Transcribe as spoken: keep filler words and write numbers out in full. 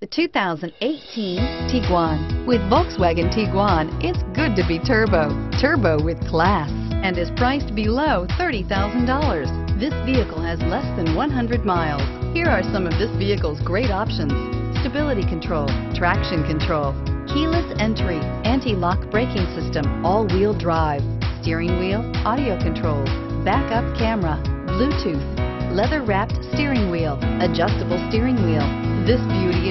The two thousand eighteen Tiguan. With Volkswagen Tiguan, it's good to be turbo. Turbo with class, and is priced below thirty thousand dollars. This vehicle has less than one hundred miles. Here are some of this vehicle's great options: stability control, traction control, keyless entry, anti-lock braking system, all-wheel drive, steering wheel audio controls, backup camera, Bluetooth, leather-wrapped steering wheel, adjustable steering wheel. This beauty